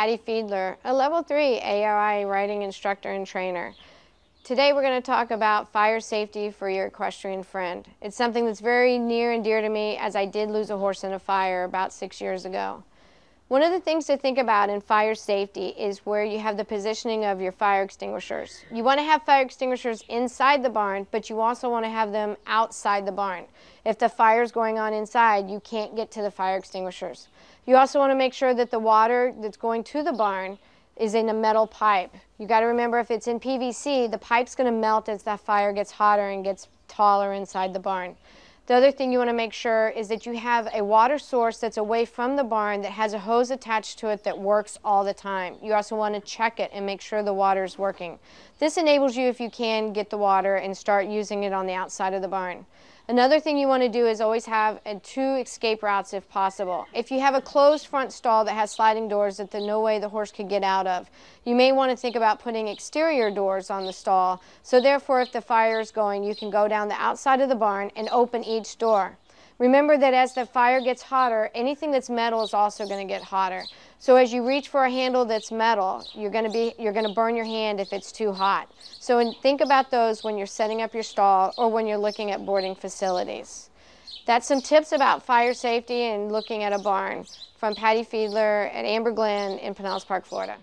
Patty Fiedler, a level 3 ARI riding instructor and trainer. Today we're going to talk about fire safety for your equestrian friend. It's something that's very near and dear to me, as I did lose a horse in a fire about 6 years ago. One of the things to think about in fire safety is where you have the positioning of your fire extinguishers. You want to have fire extinguishers inside the barn, but you also want to have them outside the barn. If the fire's going on inside, you can't get to the fire extinguishers. You also want to make sure that the water that's going to the barn is in a metal pipe. You got to remember, if it's in PVC, the pipe's going to melt as that fire gets hotter and gets taller inside the barn. The other thing you want to make sure is that you have a water source that's away from the barn that has a hose attached to it that works all the time. You also want to check it and make sure the water is working. This enables you, if you can, get the water and start using it on the outside of the barn. Another thing you want to do is always have two escape routes if possible. If you have a closed front stall that has sliding doors that there's no way the horse could get out of, you may want to think about putting exterior doors on the stall. So therefore, if the fire is going, you can go down the outside of the barn and open each door. Remember that as the fire gets hotter, anything that's metal is also going to get hotter. So as you reach for a handle that's metal, you're going to burn your hand if it's too hot. So think about those when you're setting up your stall or when you're looking at boarding facilities. That's some tips about fire safety and looking at a barn from Patty Fiedler at Amber Glenn in Pinellas Park, Florida.